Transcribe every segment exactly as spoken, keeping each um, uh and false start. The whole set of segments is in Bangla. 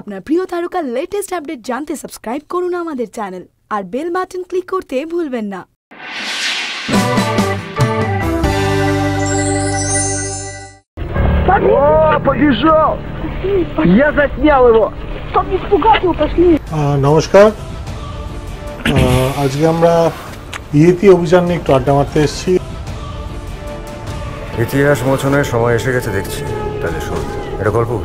আপনার প্রিয় তারকার লেটেস্ট আপডেট জানতে সাবস্ক্রাইব করুন আমাদের চ্যানেল আর বেল বাটন ক্লিক করতে ভুলবেন না। О, побежал! Я заснял его! Как не испугать его, пошли! Намашкар! Сегодня мы Yeti Abhijan не кто-то маты эсчи. Итиаш мочуне шома эше гече декчи. Тали шо. Это голпу.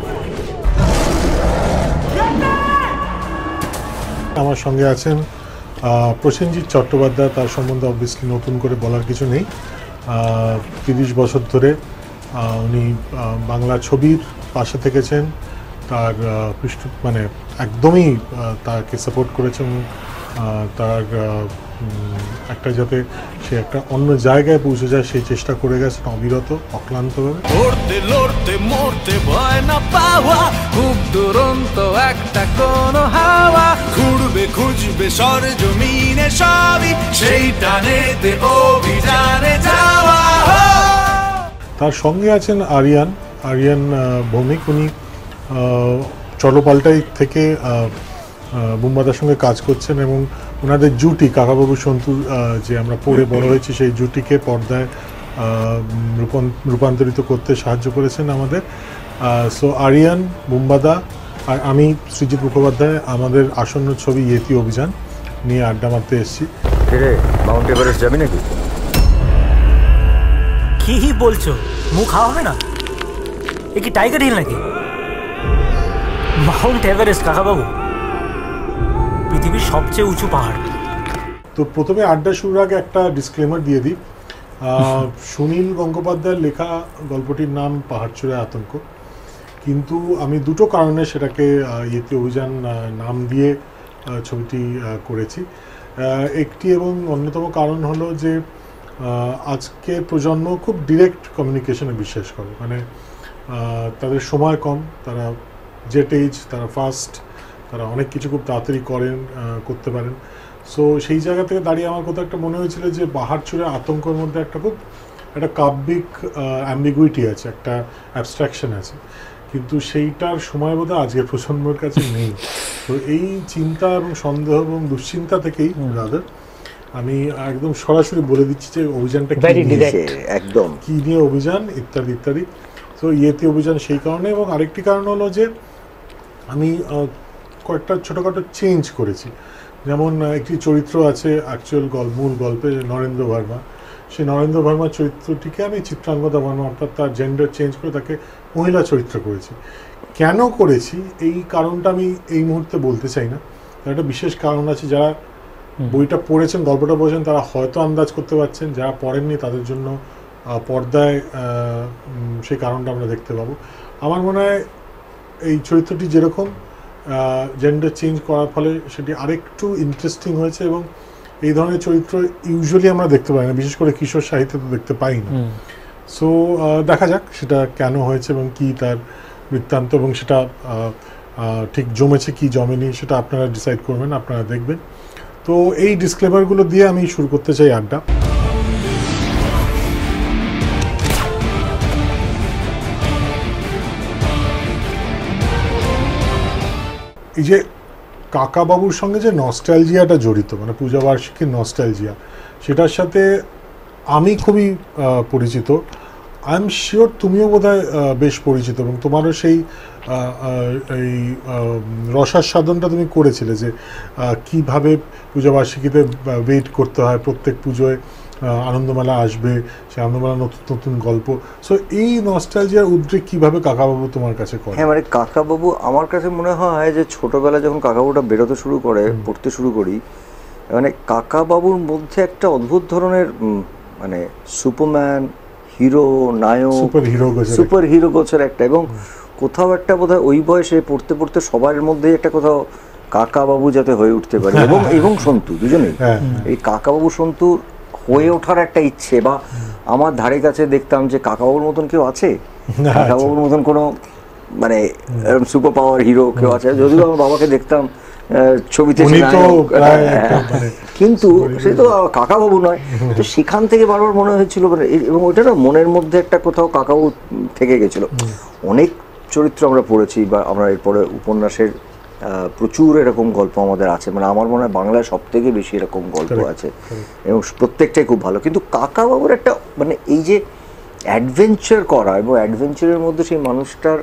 আমার সঙ্গে আছেন প্রসেনজিৎ চট্টোপাধ্যায় তার সম্বন্ধে অবভিয়াসলি নতুন করে বলার কিছু নেই তিরিশ বছর ধরে উনি বাংলা ছবির পাশে থেকেছেন তার পৃষ্ঠ মানে একদমই তাকে সাপোর্ট করেছেন তার একটা যাতে সে একটা অন্য জায়গায় পৌঁছে যায় সেই চেষ্টা করে গেছেন অবিরত অক্লান্তভাবে লড়তে লড়তে মরতে ভয় না পাওয়া খুব দুরন্ত একটা কোন হাওয়া খুঁড়বে খুঁজবে সরজমিনে সবই সেই টানেতে অভিযানে যাওয়া তার সঙ্গে আছেন আরিয়ান আরিয়ান ভৌমিক উনি চলপাল্টাই থেকে বুম্বাদার সঙ্গে কাজ করছেন এবং ওনাদের জুটি কাকাবাবু সন্তু যে আমরা পড়ে বড় হয়েছি সেই জুটিকে পর্দায় রূপান্তরিত করতে সাহায্য করেছেন আমাদের সো আরিয়ান বুম্বাদা আর আমি সৃজিত মুখোপাধ্যায় আমাদের আসন্ন ছবি ইয়েতি অভিযান নিয়ে আড্ডা মারতে এসেছি মাউন্ট এভারেস্ট যাবি নাকি কি বলছো মুখ হাওয়া হবে না এ কি টাইগার হিল নাকি মাউন্ট এভারেস্ট কাকাবাবু পৃথিবীর সবচেয়ে উঁচু পাহাড় তো প্রথমে আড্ডা শুরুর আগে একটা ডিসক্লেমার দিয়ে দিই সুনীল গঙ্গোপাধ্যায়ের লেখা গল্পটির নাম পাহাড় চূড়ায় আতঙ্ক কিন্তু আমি দুটো কারণে সেটাকে ইয়েতি অভিযান নাম দিয়ে ছবিটি করেছি একটি এবং অন্যতম কারণ হলো যে আজকের প্রজন্ম খুব ডিরেক্ট কমিউনিকেশনে বিশ্বাস করে মানে তাদের সময় কম তারা জেট এজ তারা ফাস্ট তারা অনেক কিছু খুব তাড়াতাড়ি করেন করতে পারেন সো সেই জায়গা থেকে দাঁড়িয়ে আমার কোথাও একটা মনে হয়েছিল যে পাহাড় চূড়ার আতঙ্কের মধ্যে একটা খুব একটা কাব্যিক অ্যাম্বিগুইটি আছে একটা অ্যাবস্ট্রাকশন আছে কিন্তু সেইটার সময় বোধহয় আজকের প্রজন্মের কাছে নেই তো এই চিন্তা এবং সন্দেহ এবং দুশ্চিন্তা থেকেই রাদার আমি একদম সরাসরি বলে দিচ্ছি যে অভিযানটা একদম কী নিয়ে অভিযান ইত্যাদি ইত্যাদি তো ইয়েতি অভিযান সেই কারণে এবং আরেকটি কারণ হলো যে আমি কয়েকটা ছোটোখাটো চেঞ্জ করেছি যেমন একটি চরিত্র আছে অ্যাকচুয়াল গল্প মূল গল্পে নরেন্দ্র ভার্মা সেই নরেন্দ্র ভার্মার চরিত্রটিকে আমি চিত্রাঙ্গদা ভার্মা অর্থাৎ তার জেন্ডার চেঞ্জ করে তাকে মহিলা চরিত্র করেছি কেন করেছি এই কারণটা আমি এই মুহূর্তে বলতে চাই না একটা বিশেষ কারণ আছে যারা বইটা পড়েছেন গল্পটা পড়েছেন তারা হয়তো আন্দাজ করতে পারছেন যারা পড়েননি তাদের জন্য পর্দায় সেই কারণটা আমরা দেখতে পাবো আমার মনে হয় এই চরিত্রটি যেরকম জেন্ডার চেঞ্জ করার ফলে সেটি আরেকটু ইন্টারেস্টিং হয়েছে এবং এই ধরনের চরিত্র ইউজুয়ালি আমরা দেখতে পাই না বিশেষ করে কিশোর সাহিত্যে তো দেখতে পাই না সো দেখা যাক সেটা কেন হয়েছে এবং কী তার বৃত্তান্ত এবং সেটা ঠিক জমেছে কি জমেনি সেটা আপনারা ডিসাইড করবেন আপনারা দেখবেন তো এই ডিসক্লেমারগুলো দিয়ে আমি শুরু করতে চাই আড্ডা এই যে কাকাবাবুর সঙ্গে যে নস্টালজিয়াটা জড়িত মানে পূজাবার্ষিকীর নস্টালজিয়া সেটার সাথে আমি খুবই পরিচিত আই এম শিওর তুমিও বোধহয় বেশ পরিচিত এবং তোমারও সেই এই রসাস্বাদনটা তুমি করেছিলে যে কীভাবে পূজাবার্ষিকীতে ওয়েট করতে হয় প্রত্যেক পুজোয় আনন্দমেলা আসবে সেই আনন্দমেলা নতুন নতুন গল্প সো এই নস্টালজিয়ার উদ্রেক কীভাবে কাকাবাবু তোমার কাছে করে হ্যাঁ মানে কাকাবাবু আমার কাছে মনে হয় যে ছোটোবেলা যখন কাকাবাবুটা বেরোতে শুরু করে পড়তে শুরু করি মানে কাকাবাবুর মধ্যে একটা অদ্ভুত ধরনের মানে সুপারম্যান হিরো নায়ক সুপার হিরো সুপার হিরো গোছের একটা এবং কোথাও একটা বোধ হয় ওই বয়সে পড়তে পড়তে সবার মধ্যেই একটা কোথাও কাকাবাবু যাতে হয়ে উঠতে পারে এবং এবং সন্তু দুজনেই এই কাকাবাবু সন্তু হয়ে ওঠার একটা ইচ্ছে বা আমার ধারে কাছে দেখতাম যে কাকাবাবুর মতন কেউ আছে কাকাবাবুর মতন কোনো মানে সুপার পাওয়ার হিরো কেউ আছে যদিও আমার বাবাকে দেখতাম ছবিতে কিন্তু সে তো কাকাবাবু নয় তো সেখান থেকে বারবার মনে হয়েছিল এবং ওইটা না মনের মধ্যে একটা কোথাও কাকাবাবু থেকে গেছিল অনেক চরিত্র আমরা পড়েছি বা আমরা এরপরে উপন্যাসের প্রচুর এরকম গল্প আমাদের আছে, মানে আমার মনে হয় বাংলায় সবথেকে বেশি এরকম গল্প আছে এবং প্রত্যেকটাই খুব ভালো। কিন্তু কাকাবাবুর একটা মানে এই যে অ্যাডভেঞ্চার করা এবং অ্যাডভেঞ্চারের মধ্যে সেই মানুষটার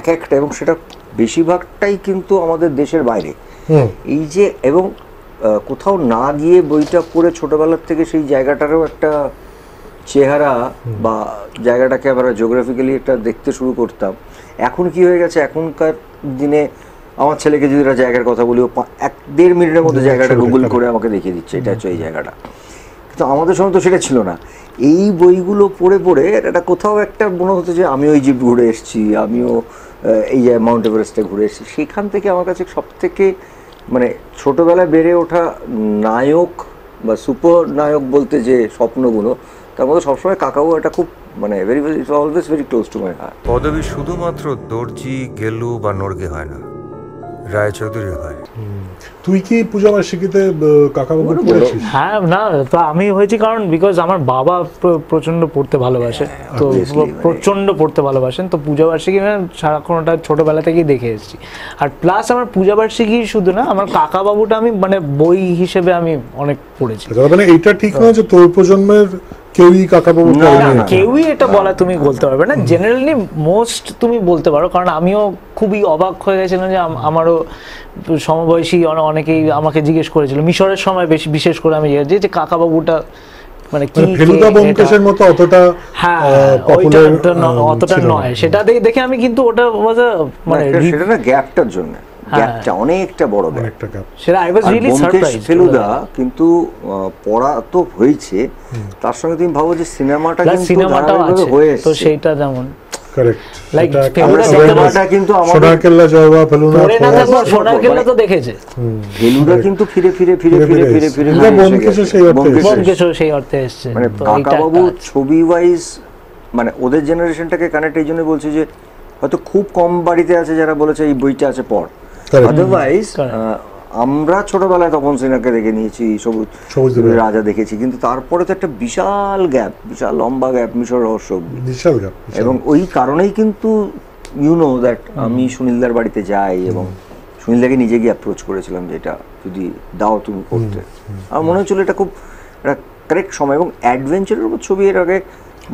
এক একটা, এবং সেটা বেশিরভাগটাই কিন্তু আমাদের দেশের বাইরে, এই যে এবং কোথাও না গিয়ে বইটা পড়ে ছোটবেলার থেকে সেই জায়গাটারও একটা চেহারা বা জায়গাটাকে আমরা জিওগ্রাফিক্যালি একটা দেখতে শুরু করতাম। এখন কি হয়ে গেছে, এখনকার দিনে আমার ছেলেকে যদি একটা জায়গার কথা বলি, ও এক দেড় মিনিটের মধ্যে জায়গাটা গুগল করে আমাকে দেখিয়ে দিচ্ছে, এটা হচ্ছে এই জায়গাটা। কিন্তু আমাদের সময় তো সেটা ছিল না। এই বইগুলো পড়ে পড়ে এটা কোথাও একটা মনে হতো যে আমিও ইজিপ্ট ঘুরে এসেছি, আমিও এই যে মাউন্ট এভারেস্টে ঘুরে এসেছি। সেখান থেকে আমার কাছে সবথেকে মানে ছোটোবেলায় বেড়ে ওঠা নায়ক বা সুপার নায়ক বলতে যে স্বপ্নগুলো, তার মধ্যে সবসময় কাকাও এটা খুব মানে very it's always very close to my heart. পদবী শুধুমাত্র দর্জি, গেলু বা নর্গে হয় না, রায়চৌধুরী হয়। তুই কি পূজা মাসিকিতে কাকাবাবু পড়েছিস? হ্যাঁ, না তো আমি হয়েছি কারণ বিকজ আমার বাবা প্রচন্ড পড়তে ভালোবাসে, তো প্রচন্ড পড়তে ভালোবাসেন, তো পূজা বার্ষিকী সারাক্ষণটা ছোটবেলা থেকেই দেখে এসেছি। আর প্লাস আমার পূজা বার্ষিকী শুধু না, আমার কাকাবাবুটা আমি মানে বই হিসেবে আমি অনেক পড়েছি। মানে এটা ঠিক না যে তোর প্রজন্মের কেউই কাকাবাবু কেউই এটা বলা তুমি বলতে পারবে না, জেনারেলি মোস্ট তুমি বলতে পারো। কারণ আমিও খুবই অবাক হয়ে গেছিলাম যে আমারও সমবয়সী অনেকেই আমাকে জিজ্ঞেস করেছিল মিশরের সময়, বেশি বিশেষ করে আমি যে যে কাকাবাবুটা মানে কি ফেলুদা ব্যোমকেশের মতো অতটা পপুলার অতটা নয়, সেটা দেখে আমি কিন্তু ওটা মানে সেটা না গ্যাপটার জন্য, গ্যাপটা অনেকটা বড় গ্যাপ। সেটা I was really surprised. Feluda কিন্তু পড়া তো হয়েছে, তার সঙ্গে তুমি ভাবো যে সিনেমাটা কিন্তু ধারাবাহিকভাবে হয়েছে, তো সেটা যেমন কারেক্ট লাইক ফেলুদা সিনেমাটা কিন্তু আমাদের সোনারকেল্লা জয়বা ফেলুদা সোনারকেল্লা তো দেখেছে, ফেলুদা কিন্তু ফিরে ফিরে ফিরে ফিরে ফিরে ফিরে ব্যোমকেশও সেই অর্থে ব্যোমকেশও সেই অর্থে আসছে। মানে কাকাবাবু ছবি ওয়াইজ মানে ওদের জেনারেশনটাকে কানেক্ট, এই জন্য বলছি যে হয়তো খুব কম বাড়িতে আছে যারা বলেছে এই বইটা আছে পড়। আদারওয়াইজ আমরা ছোটবেলায় তখন সিনহাকে দেখে নিয়েছি, সবুজ রাজা দেখেছি, কিন্তু তারপরে তো একটা বিশাল গ্যাপ, বিশাল লম্বা গ্যাপ মিশর রহস্য বিশাল গ্যাপ। এবং ওই কারণেই কিন্তু ইউ নো দ্যাট আমি সুনীলদার বাড়িতে যাই এবং সুনীলদাকে নিজে গিয়ে অ্যাপ্রোচ করেছিলাম যে এটা যদি দাও তুমি করতে, আমার মনে হচ্ছিল এটা খুব একটা কারেক্ট সময়। এবং অ্যাডভেঞ্চারের উপর ছবি এর আগে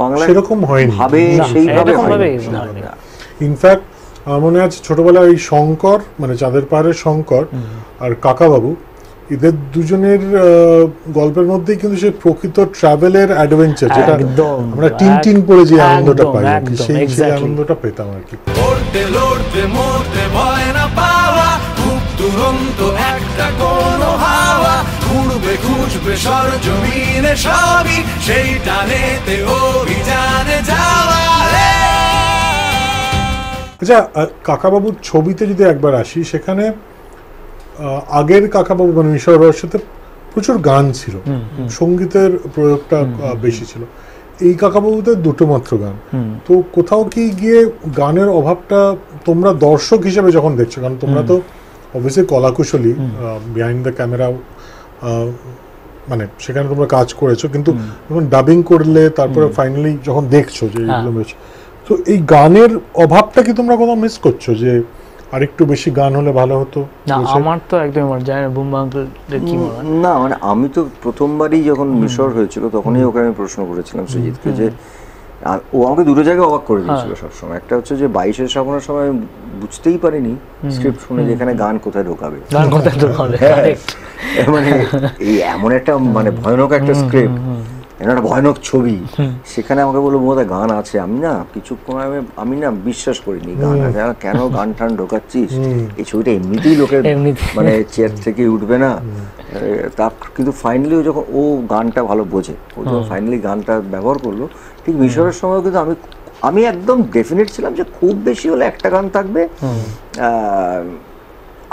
বাংলা সেরকম হয়নি, ভাবে সেইভাবে হয়নি। ইনফ্যাক্ট আমার মনে আছে ছোটবেলায় ওই শঙ্কর মানে চাঁদের পাহাড়ের শঙ্কর আর কাকাবাবু, এদের দুজনের গল্পের মধ্যেই কিন্তু সেই প্রকৃত ট্রাভেলের অ্যাডভেঞ্চার যেটা আমরা টিন টিন পড়ে যে আনন্দটা পাই, সেই সেই আনন্দটা পেতাম আর কি। আচ্ছা কাকাবাবুর ছবিতে যদি একবার আসি, সেখানে আগের কাকাবাবু মানে মিশর রহস্যতে প্রচুর গান ছিল, সঙ্গীতের প্রয়োগটা বেশি ছিল, এই কাকাবাবুতে দুটো মাত্র গান। তো কোথাও কি গিয়ে গানের অভাবটা তোমরা দর্শক হিসেবে যখন দেখছো, কারণ তোমরা তো অবভিয়াসলি কলাকুশলী, বিহাইন্ড দ্য ক্যামেরা মানে সেখানে তোমরা কাজ করেছো, কিন্তু যখন ডাবিং করলে তারপরে ফাইনালি যখন দেখছো যে এইগুলো হয়েছে, তো এই গানের অভাবটা কি তোমরা কোথাও মিস করছো যে আরেকটু বেশি গান হলে ভালো হতো? না আমার তো একদম মনে যায় না বুম্বা আঙ্কেল কি মনে না, মানে আমি তো প্রথমবারই যখন মিশর হয়েছিল তখনই ওকে আমি প্রশ্ন করেছিলাম সৃজিতকে, যে ও আমাকে দুটো জায়গায় অবাক করে দিয়েছিল সবসময়। একটা হচ্ছে যে বাইশের শ্রাবণের সময় আমি বুঝতেই পারিনি স্ক্রিপ্ট শুনে যেখানে গান কোথায় ঢোকাবে, গান কোথায় ঢোকাবে, মানে এই এমন একটা মানে ভয়ানক একটা স্ক্রিপ্ট, একটা ভয়ানক ছবি, সেখানে আমাকে বললো বোধহয় গান আছে। আমি না কিছুক্ষণ আমি না বিশ্বাস করিনি গান আছে, কেন গান টান ঢোকাচ্ছিস, এই ছবিটা এমনিতেই লোকের মানে চেয়ার থেকে উঠবে না তা। কিন্তু ফাইনালি ও যখন ও গানটা ভালো বোঝে, ও যখন ফাইনালি গানটা ব্যবহার করলো, ঠিক মিশরের সময় কিন্তু আমি আমি একদম ডেফিনেট ছিলাম যে খুব বেশি হলে একটা গান থাকবে,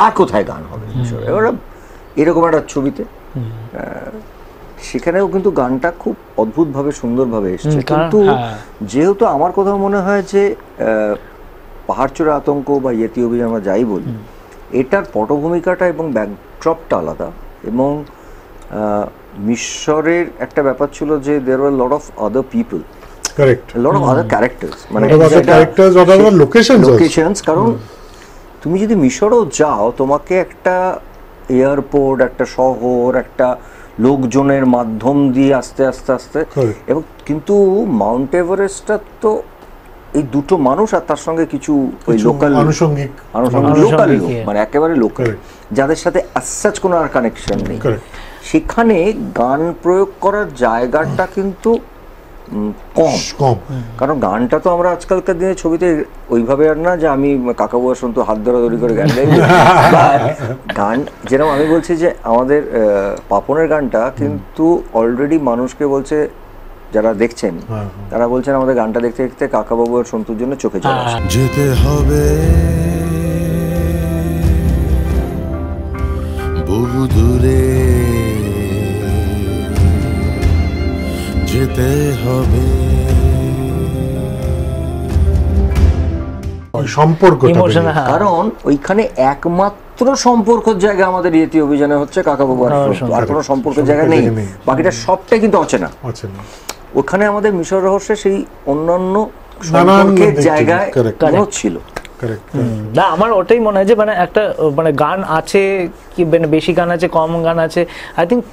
আর কোথায় গান হবে মিশর এবার এরকম একটা ছবিতে। সেখানেও কিন্তু গানটা খুব অদ্ভুতভাবে সুন্দরভাবে এসছে, কিন্তু যেহেতু আমার কথা মনে হয় যে পাহাড়চূড়া আতঙ্ক বা ইয়েতি অভিযান আমরা যাই বলি, এটার পটভূমিকাটা এবং ব্যাকড্রপটা আলাদা। এবং মিশরের একটা ব্যাপার ছিল যে there are lot of other people, correct. A lot of other characters. A lot of other characters or other locations. Locations, because তুমি যদি মিশরও যাও তোমাকে একটা এয়ারপোর্ট একটা শহর একটা লোকজনের মাধ্যম দিয়ে আস্তে আস্তে আস্তে এবং কিন্তু মাউন্ট এভারেস্টটা তো এই দুটো মানুষ আর তার সঙ্গে কিছু ওই লোকাল আনুষঙ্গিক লোকাল মানে একেবারে লোকাল যাদের সাথে আচ্ছাচ কোনো আর কানেকশন নেই সেখানে গান প্রয়োগ করার জায়গাটা কিন্তু কম কম কারণ গানটা তো আমরা আজকালকার দিনে ছবিতে ওইভাবে আর না যে আমি কাকাবুয়া শুনতো হাত ধরাধরি করে গান গাই গান যেরকম আমি বলছি যে আমাদের পাপনের গানটা কিন্তু অলরেডি মানুষকে বলছে যারা দেখছেন তারা বলছেন আমাদের গানটা দেখতে দেখতে কাকাবাবু আর সন্তুর জন্য চোখে জল আসে যেতে হবে বহু দূরে যেতে হবে সম্পর্কটা কারণ ওইখানে একমাত্র সম্পর্কের জায়গা আমাদের ইতি অভিযানে হচ্ছে কাকাবাবু আর সন্তু আর কোনো সম্পর্কের জায়গা নেই বাকিটা সবটাই কিন্তু অচেনা অচেনা ওখানে আমাদের মিশর রহস্যে সেই অন্যান্য সম্পর্কের জায়গায় কানেক্ট ছিল কারেক্ট না আমার ওটাই মনে হয় যে মানে একটা মানে গান আছে কি মানে বেশি গান আছে কম গান আছে I think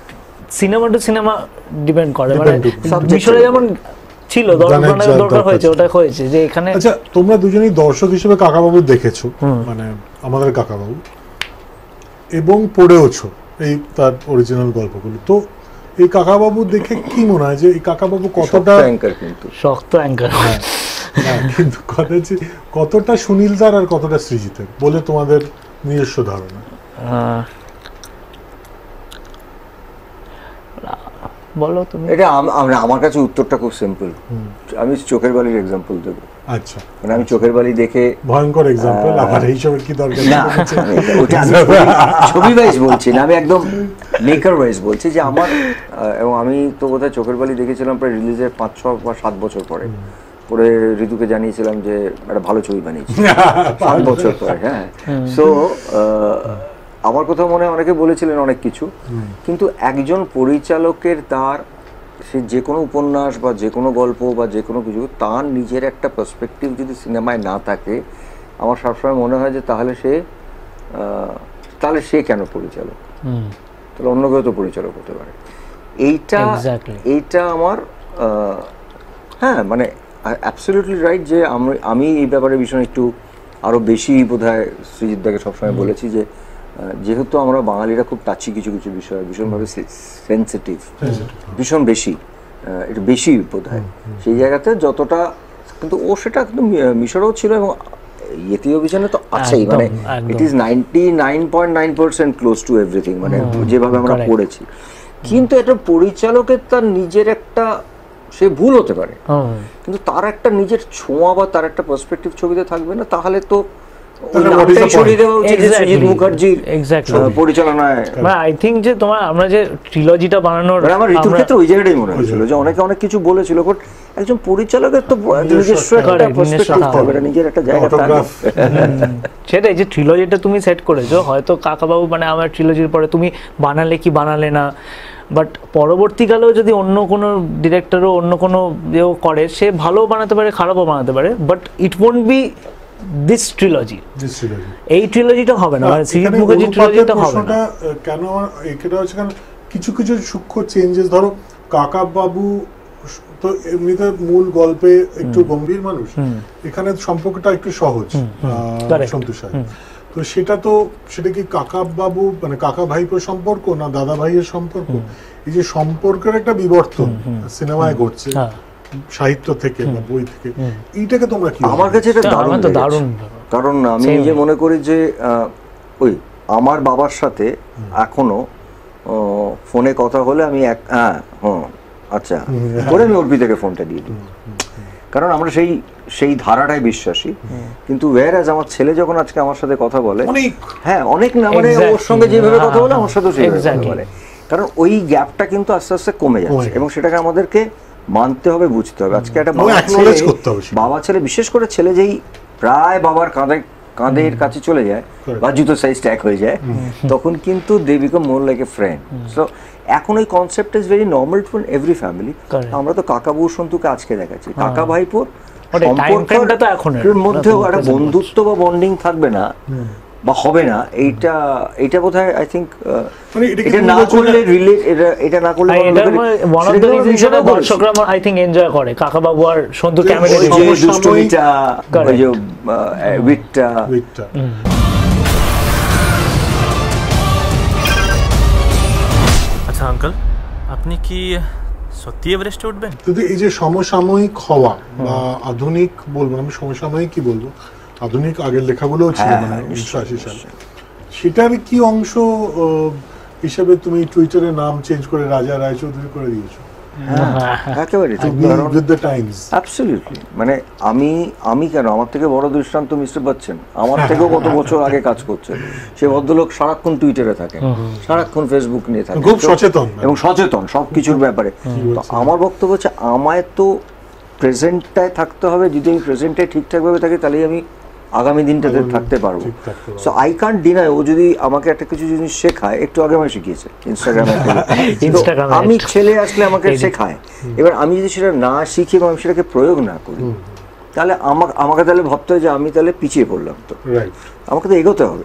cinema to cinema depend করে মানে মিশরে যেমন ছিল দর্শকদের দরকার হয়েছে ওটা হয়েছে যে এখানে আচ্ছা তোমরা দুজনেই দর্শক হিসেবে কাকাবাবু দেখেছো মানে আমাদের কাকাবাবু এবং পড়েওছো এই তার অরিজিনাল গল্পগুলো তো এই কাকাবাবু দেখে কি মনে হয় যে এই কাকাবাবু কতটা অ্যাঙ্কার কিন্তু শক্ত অ্যাঙ্কার হ্যাঁ কিন্তু কথা হচ্ছে কতটা সুনীলদার আর কতটা সৃজিতের বলে তোমাদের নিজস্ব ধারণা বলো তুমি এটা আমরা আমার কাছে উত্তরটা খুব সিম্পল আমি চোখের বালির एग्जांपल দেব আচ্ছা মানে আমি চোখের বালি দেখে ভয়ঙ্কর एग्जांपल আমার এইসবের কি দরকার না ওটা ছবি ওয়াইজ বলছি না আমি একদম মেকার ওয়াইজ বলছি যে আমার এবং আমি তো বোধহয় চোখের বালি দেখেছিলাম প্রায় রিলিজের পাঁচ ছয় বা সাত বছর পরে পরে ঋতুকে জানিয়েছিলাম যে একটা ভালো ছবি বানিয়েছি সাত বছর পরে হ্যাঁ সো আমার কথা মনে হয় অনেকে বলেছিলেন অনেক কিছু কিন্তু একজন পরিচালকের তার সে যে কোনো উপন্যাস বা যে কোনো গল্প বা যে কোনো কিছু তার নিজের একটা পার্সপেক্টিভ যদি সিনেমায় না থাকে আমার সবসময় মনে হয় যে তাহলে সে তাহলে সে কেন পরিচালক তাহলে অন্য কেউ তো পরিচালক হতে পারে এইটা এইটা আমার হ্যাঁ মানে অ্যাবসলিউটলি রাইট যে আমি এই ব্যাপারে ভীষণ একটু আরও বেশি বোধ হয় সৃজিতদাকে সবসময় বলেছি যে যেহেতু আমরা বাঙালিরা খুব টাচি কিছু কিছু বিষয় ভীষণভাবে সেন্সিটিভ ভীষণ বেশি এটা বেশি বোধ হয় সেই জায়গাতে যতটা কিন্তু ও সেটা কিন্তু মিশরেও ছিল এবং ইয়েতি অভিযানে তো আছেই মানে it is ninety nine point nine percent close to everything মানে যেভাবে আমরা পড়েছি কিন্তু এটা পরিচালকের তার নিজের একটা সে ভুল হতে পারে কিন্তু তার একটা নিজের ছোঁয়া বা তার একটা পার্সপেক্টিভ ছবিতে থাকবে না তাহলে তো সেটাই যে ট্রিলজিটা তুমি সেট করেছো হয়তো কাকাবাবু মানে আমার ট্রিলজির পরে তুমি বানালে কি বানালে না বাট পরবর্তীকালেও যদি অন্য কোনো ডিরেক্টরও অন্য কোনো ইয়েও করে সে ভালো বানাতে পারে খারাপও বানাতে পারে but it won't be this trilogy this trilogy এই ট্রিলজিটা হবে না মানে সৃজিত মুখার্জি ট্রিলজিটা হবে না কেন এটা হচ্ছে কারণ কিছু কিছু সূক্ষ্ম চেঞ্জেস ধরো কাকাবাবু তো এমনিতে মূল গল্পে একটু গম্ভীর মানুষ এখানে সম্পর্কটা একটু সহজ সন্তুষ্ট স্যার তো সেটা তো সেটা কি কাকাবাবু মানে কাকা ভাইপোর সম্পর্ক না দাদা ভাইয়ের সম্পর্ক এই যে সম্পর্কের একটা বিবর্তন সিনেমায় ঘটছে সাহিত্য থেকে বা বই থেকে এইটাকে তোমরা কি আমার কাছে এটা দারুণ তো দারুণ কারণ আমি নিজে মনে করি যে ওই আমার বাবার সাথে এখনো ফোনে কথা হলে আমি এক হ্যাঁ হ্যাঁ আচ্ছা করে আমি অর্পি থেকে ফোনটা দিয়ে দিই কারণ আমরা সেই সেই ধারাটাই বিশ্বাসী কিন্তু ওয়্যার অ্যাজ আমার ছেলে যখন আজকে আমার সাথে কথা বলে হ্যাঁ অনেক না মানে ওর সঙ্গে যেভাবে কথা বলে আমার সাথেও সেইভাবে বলে কারণ ওই গ্যাপটা কিন্তু আস্তে আস্তে কমে যাচ্ছে এবং সেটাকে আমাদেরকে মানতে হবে বুঝতে হবে আজকে একটা বাবা ছেলে বিশেষ করে ছেলে যেই প্রায় বাবার কাঁধে काँधेर काछे चले जाए বা জুতো সাইজ ট্যাগ হয়ে যায় তখন কিন্তু they become more like a friend. So এখন এই concept is very normal for every family. আমরা তো কাকা বউ সন্তুকে আজকে দেখাচ্ছি, কাকা ভাইপোর সম্পর্কটা তো এখন এর মধ্যেও একটা বন্ধুত্ব বা বন্ডিং থাকবে না বা হবে না। এইটা এটা বোধহয় আই থিংক মানে এটা না করলে রিলেট এটা এটা না করলে ওয়ান অফ দ্য রিজন দর্শকরা আই থিংক এনজয় করে কাকা বাবু আর সন্তু ক্যামেরার দুষ্টুমিটা ওই যে উইটটা উইটটা আচ্ছা আঙ্কেল আপনি কি সত্যি এভারেস্টে উঠবেন? যদি এই যে সমসাময়িক হওয়া বা আধুনিক বলবো আমি সমসাময়িক কি বলবো আধুনিক আগের লেখাগুলোও ছিল মানে উনআশি সাল সেটার কি অংশ হিসেবে তুমি টুইটারে নাম চেঞ্জ করে রাজা রায়চৌধুরী করে দিয়েছো? মানে আমি আমি কেন আমার থেকে বড় দৃষ্টান্ত মিস্টার বচ্চন আমার থেকেও কত বছর আগে কাজ করছে, সে ভদ্রলোক সারাক্ষণ টুইটারে থাকেন, সারাক্ষণ ফেসবুক নিয়ে থাকেন, খুব সচেতন এবং সচেতন সবকিছুর ব্যাপারে। আমার বক্তব্য হচ্ছে আমায় তো প্রেজেন্টটায় থাকতে হবে, যদি আমি প্রেজেন্টটায় ঠিকঠাকভাবে থাকি তাহলেই আমি আগামী দিনটাতে থাকতে পারবো। সো আই কান্ট ডিনাই ও যদি আমাকে একটা কিছু জিনিস শেখায়, একটু আগে আমায় শিখিয়েছে ইনস্টাগ্রামে, আমি ছেলে আসলে আমাকে শেখায়, এবার আমি যদি সেটা না শিখি এবং আমি সেটাকে প্রয়োগ না করি তাহলে আমাকে আমাকে তাহলে ভাবতে হয় যে আমি তাহলে পিছিয়ে পড়লাম, তো আমাকে তো এগোতে হবে।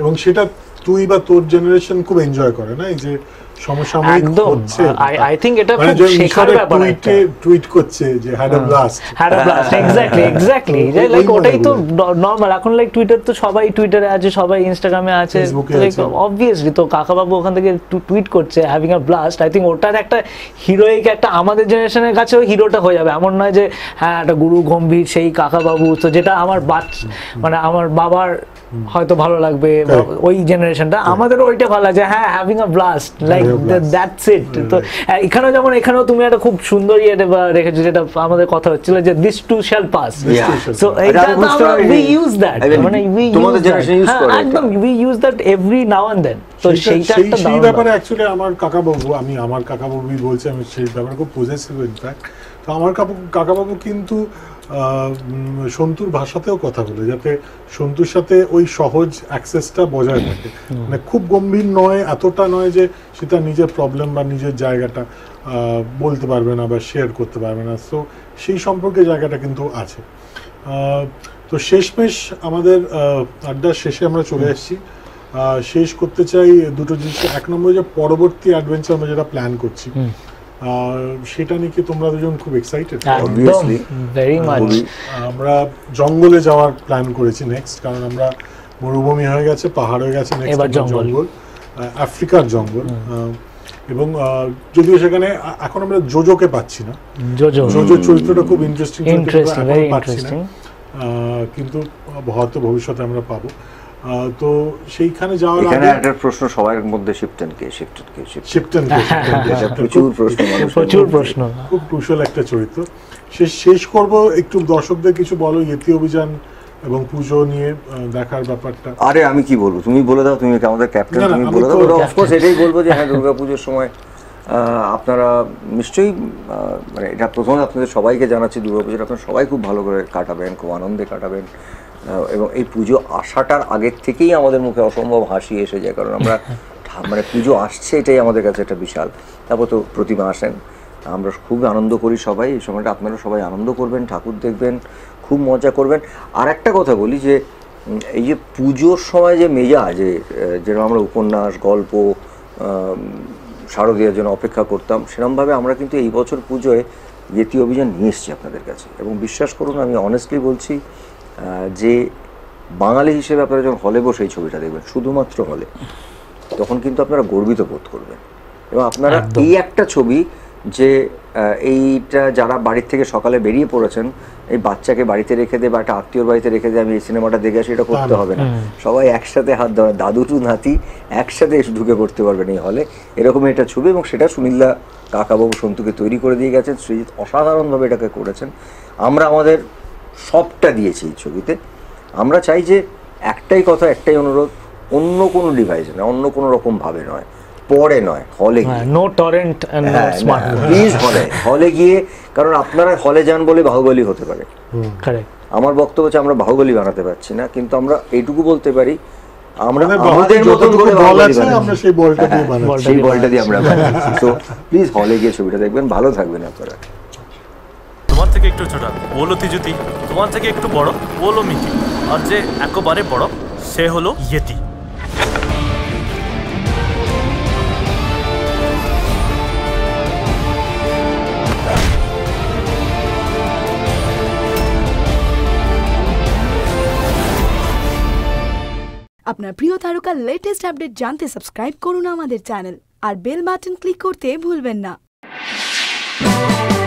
এবং সেটা তুই বা তোর জেনারেশন খুব এনজয় করে না এই যে সমসাময়িক হচ্ছে। আই থিংক এটা খুব শেখার ব্যাপার। টুইটে টুইট করছে যে had a blast had a blast exactly exactly like ওটাই তো নরমাল এখন। লাইক টুইটার তো সবাই টুইটারে আছে, সবাই ইনস্টাগ্রামে আছে, লাইক অবভিয়াসলি তো কাকা বাবু ওখান থেকে টুইট করছে having a blast. I think ওটার একটা হিরোইক একটা আমাদের জেনারেশনের কাছেও হিরোটা হয়ে যাবে। এমন নয় যে হ্যাঁ একটা গুরু গম্ভীর সেই কাকা বাবু, তো যেটা আমার বাচ্চা মানে আমার বাবার হয়তো ভালো লাগবে ওই জেনারেশনটা, আমাদেরও ওইটা ভালো লাগছে হ্যাঁ having a blast like that's it. তো এখানেও যেমন এখানেও তুমি একটা খুব সুন্দর ইয়ে রেখেছো যেটা আমাদের কথা হচ্ছিল যে this too shall pass. So এটা আমরা উই ইউজ দ্যাট মানে উই তোমাদের জেনারেশন ইউজ করে একদম we use that every now and then. তো সেইটা একটা সেই ব্যাপারে অ্যাকচুয়ালি আমার কাকা বাবু আমি আমার কাকা বাবুই বলছি আমি সেই ব্যাপারে খুব পজেসিভ ইনফ্যাক্ট। তো আমার কাকা বাবু কিন্তু সন্তুর ভাষাতেও কথা বলে যাতে সন্তুর সাথে ওই সহজ অ্যাক্সেসটা বজায় থাকে, মানে খুব গম্ভীর নয়, এতটা নয় যে সেটা নিজের প্রবলেম বা নিজের জায়গাটা বলতে পারবে না বা শেয়ার করতে পারবে না। সো সেই সম্পর্কে জায়গাটা কিন্তু আছে। তো শেষমেশ আমাদের আড্ডার শেষে আমরা চলে এসেছি। শেষ করতে চাই দুটো জিনিস। এক নম্বর যে পরবর্তী অ্যাডভেঞ্চার আমরা যেটা প্ল্যান করছি সেটা নিয়ে কি তোমরা দুজন খুব এক্সাইটেড? Obviously very much. আমরা জঙ্গলে যাওয়ার প্ল্যান করেছি নেক্সট, কারণ আমরা মরুভূমি হয়ে গেছে পাহাড় হয়ে গেছে, নেক্সট জঙ্গল, আফ্রিকার জঙ্গল। এবং যদিও সেখানে এখন আমরা জোজোকে পাচ্ছি না, জোজো জোজো চরিত্রটা খুব ইন্টারেস্টিং ইন্টারেস্টিং ভেরি ইন্টারেস্টিং, কিন্তু হয়তো ভবিষ্যতে আমরা পাবো। তো সেইখানে যাওয়ার আগে একটা প্রশ্ন সবার মধ্যে শিফটন কে শিফটন কে শিফটন কে প্রচুর প্রশ্ন প্রচুর প্রশ্ন খুব ক্রুশাল একটা চরিত্র। শেষ শেষ করব একটু দর্শকদের কিছু বলো ইতি অভিযান এবং পূজো নিয়ে দেখার ব্যাপারটা। আরে আমি কি বলবো, তুমি বলে দাও, তুমি আমাদের ক্যাপ্টেন, তুমি বলে দাও। অফ কোর্স এটাই বলবো যে হ্যাঁ দুর্গাপূজার সময় আপনারা নিশ্চয়ই মানে এটা প্রথমে আপনাদের সবাইকে জানাচ্ছি দুর্গাপূজার আপনারা সবাই খুব ভালো করে কাটাবেন, খুব আনন্দে কাটাবেন। এবং এই পুজো আসাটার আগের থেকেই আমাদের মুখে অসম্ভব হাসি এসে যায়, কারণ আমরা মানে পুজো আসছে এটাই আমাদের কাছে একটা বিশাল। তারপর তো প্রতিমা আসেন, আমরা খুব আনন্দ করি সবাই এই সময়টা। আপনারা সবাই আনন্দ করবেন, ঠাকুর দেখবেন, খুব মজা করবেন। আর একটা কথা বলি যে এই যে পুজোর সময় যে মেজা যে যেরকম আমরা উপন্যাস গল্প শারদীয়ার জন্য অপেক্ষা করতাম, সেরকমভাবে আমরা কিন্তু এই বছর পুজোয় ইতি অভিযান নিয়ে এসেছি আপনাদের কাছে। এবং বিশ্বাস করুন আমি অনেস্টলি বলছি যে বাঙালি হিসেবে আপনারা যখন হলে বসে এই ছবিটা দেখবেন শুধুমাত্র হলে, তখন কিন্তু আপনারা গর্বিত বোধ করবেন। এবং আপনারা এই একটা ছবি যে এইটা যারা বাড়ির থেকে সকালে বেরিয়ে পড়েছেন এই বাচ্চাকে বাড়িতে রেখে দেয় বা একটা আত্মীয়র বাড়িতে রেখে দেয় আমি এই সিনেমাটা দেখে আসি, এটা করতে হবে না। সবাই একসাথে হাত ধরা দাদু টু নাতি একসাথে ঢুকে পড়তে পারবেন এই হলে, এরকম এটা ছবি। এবং সেটা সুনীলদা কাকাবাবু সন্তুকে তৈরি করে দিয়ে গেছেন, সৃজিত অসাধারণভাবে এটাকে করেছেন। আমরা আমাদের সবটা দিয়েছি এই ছবিতে। আমরা চাই যে একটাই কথা, একটাই অনুরোধ, অন্য কোনো ডিভাইস না, অন্য কোনো রকম ভাবে নয়, পড়ে নয়, হলে গিয়ে, no torrent and no smart, please হলে হলে গিয়ে, কারণ আপনারা হলে যান বলে বাহুবলী হতে পারে। কারেক্ট। আমার বক্তব্য হচ্ছে আমরা বাহুবলী বানাতে পারছি না, কিন্তু আমরা এইটুকু বলতে পারি আমরা আমাদের মতন করে বাহুবলী বানাতে, আমরা সেই বলটা দিয়ে বানাতে, সেই বলটা দিয়ে আমরা বানাতে। সো প্লিজ হলে গিয়ে ছবিটা দেখবেন, ভালো থাকবেন আপনারা। তোমার থেকে একটু ছোট বলো তিজুতি, তোমার থেকে একটু বড় বলো মিকি, আর যে একেবারে বড় সে হলো ইয়েতি। আপনার প্রিয় তারকার লেটেস্ট আপডেট জানতে সাবস্ক্রাইব করুন আমাদের চ্যানেল, আর বেল বাটন ক্লিক করতে ভুলবেন না।